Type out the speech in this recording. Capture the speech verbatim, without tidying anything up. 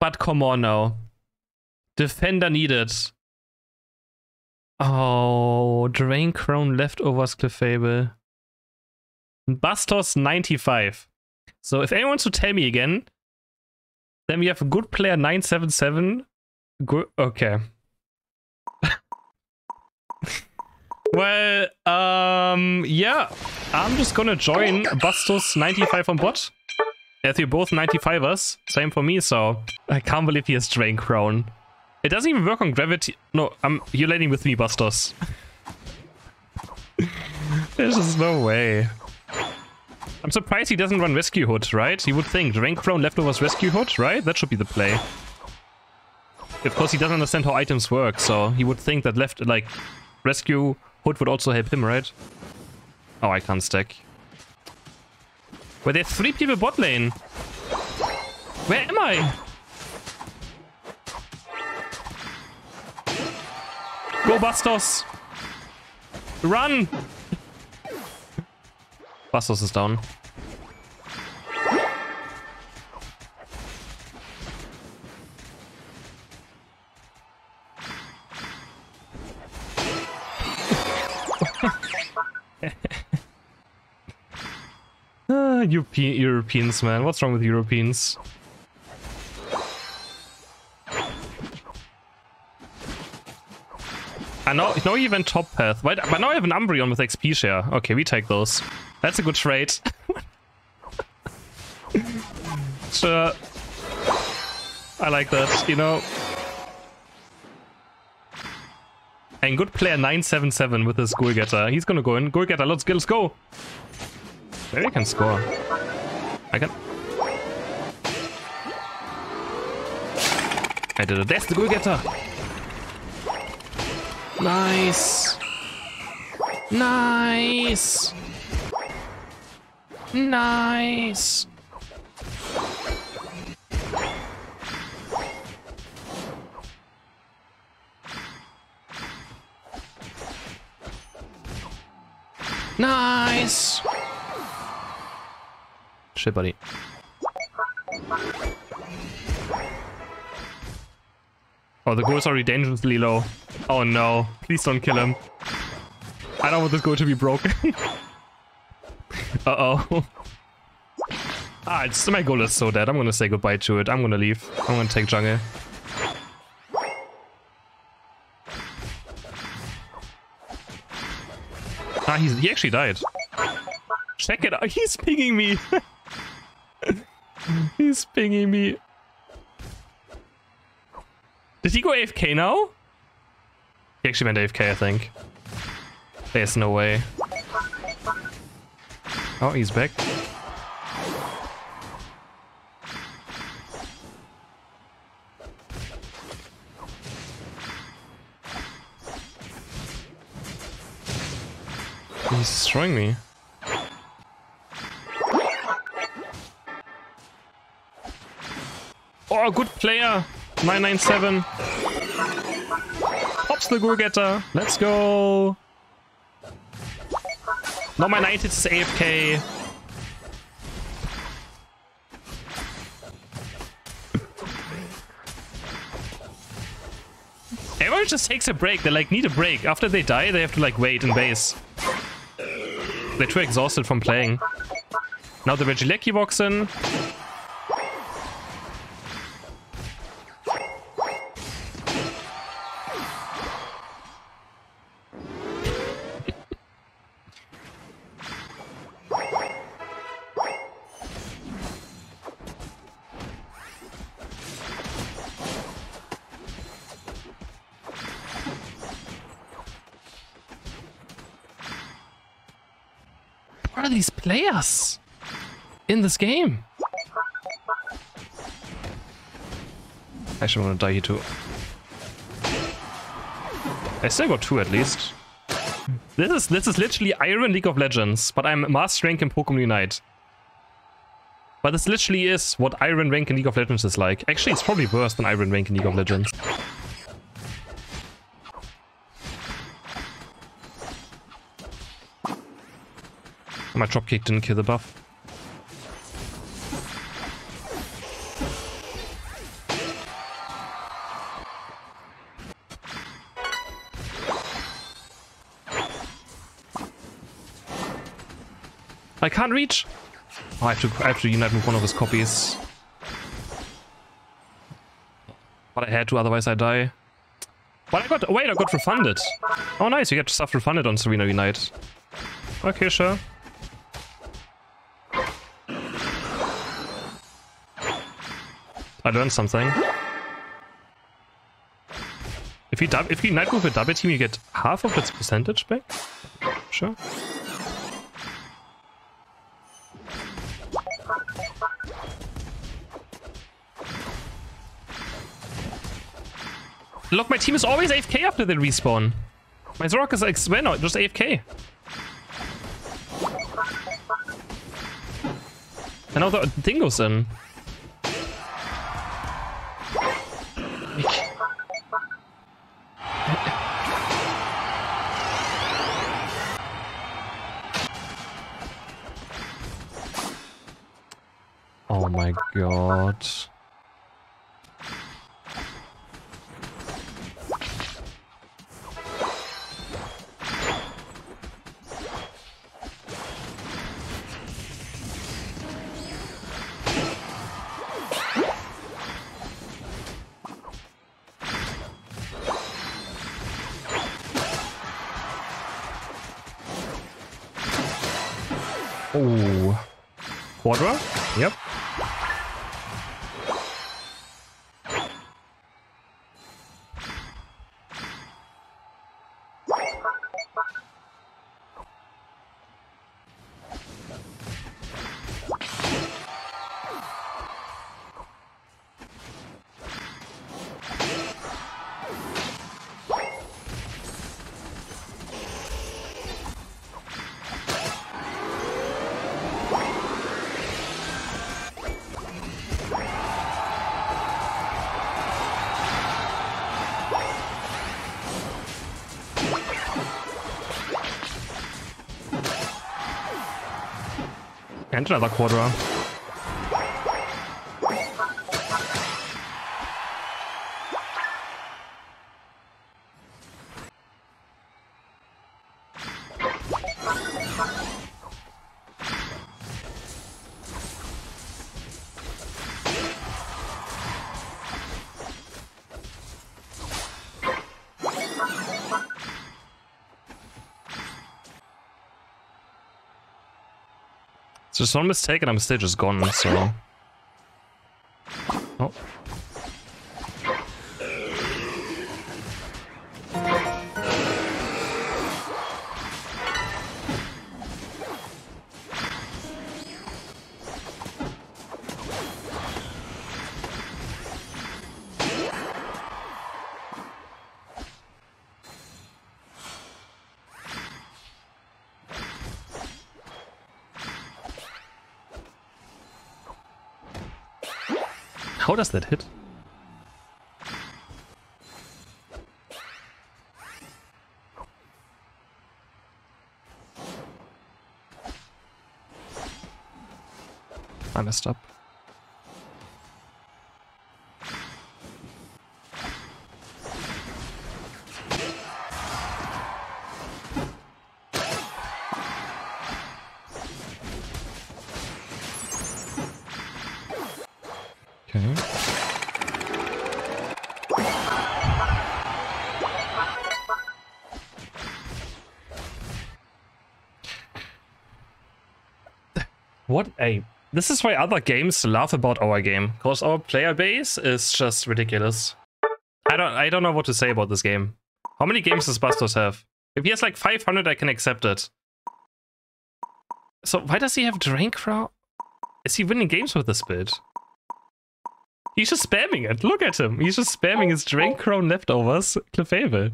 But come on now. Defender needed. Oh, Drain Crown, Leftovers, Clefable. Bastos ninety-five. So if anyone wants to tell me again, then we have a good player nine seven seven. Good, okay. Well, um, yeah. I'm just gonna join Bastos ninety-five on bot. As we're both ninety-fivers, same for me, so I can't believe he has Drain Crown. It doesn't even work on gravity. No, I'm, you're landing with me, Bastos. There's just no way. I'm surprised he doesn't run Rescue Hood, right? You would think Drain Crown, Leftovers, Rescue Hood, right? That should be the play. Of course, he doesn't understand how items work, so he would think that left, like, Rescue Hood would also help him, right? Oh, I can't stack. Where there's three people bot lane. Where am I? Go, Bastos! Run! Bastos is down. uh, Europe Europeans, man. What's wrong with Europeans? I know, now you went top path. But now I have an Umbreon with X P share. Okay, we take those. That's a good trade. Sure. I like that, you know. And good player nine seven seven with his Goalgetter. He's gonna go in. Goalgetter, let's go. Let's go. Maybe I can score. I can. I did it. That's the Goalgetter. Nice. Nice. Nice. Nice. Shit, buddy. Oh, the goal is already dangerously low. Oh no, please don't kill him. I don't want this goal to be broken. Uh-oh. Ah, it's, my goal is so dead. I'm gonna say goodbye to it. I'm gonna leave. I'm gonna take jungle. Ah, he's, he actually died. Check it out. He's pinging me. He's pinging me. Did he go A F K now? He actually went A F K, I think. There's no way. Oh, he's back. He's destroying me. Oh, good player! nine nine seven. Pops the Goalgetter. Let's go. Not my knight, it's A F K. Everyone just takes a break. They like need a break. After they die, they have to like wait and base. They're too exhausted from playing. Now the Regieleki walks in. What are these players in this game? I actually want to die here too. I still got two at least. This is this is literally Iron League of Legends, but I'm master rank in Pokemon Unite. But this literally is what Iron rank in League of Legends is like. Actually, it's probably worse than Iron rank in League of Legends. My dropkick didn't kill the buff. I can't reach. Oh, I have to, I have to unite with one of his copies. But I had to, otherwise I die. But I got, wait, I got refunded. Oh nice, you get stuff refunded on Serena Unite. Okay, sure. I learned something. If you dub, if you unite with a double team, you get half of its percentage back. Sure. Look, my team is always A F K after they respawn. My Zorok is like, well, no, just A F K. And now the thing goes in. Oh my god. Oh. Quadra? Yep. And another Quadra. Just one mistake and I'm still just gone, so... Oh. How does that hit? I messed up. What a... This is why other games laugh about our game, because our player base is just ridiculous. I don't I don't know what to say about this game. How many games does Bastos have? If he has like five hundred, I can accept it. So why does he have Drankra? Is he winning games with this build? He's just spamming it. Look at him. He's just spamming his Drain Crown, Leftovers, Clefable.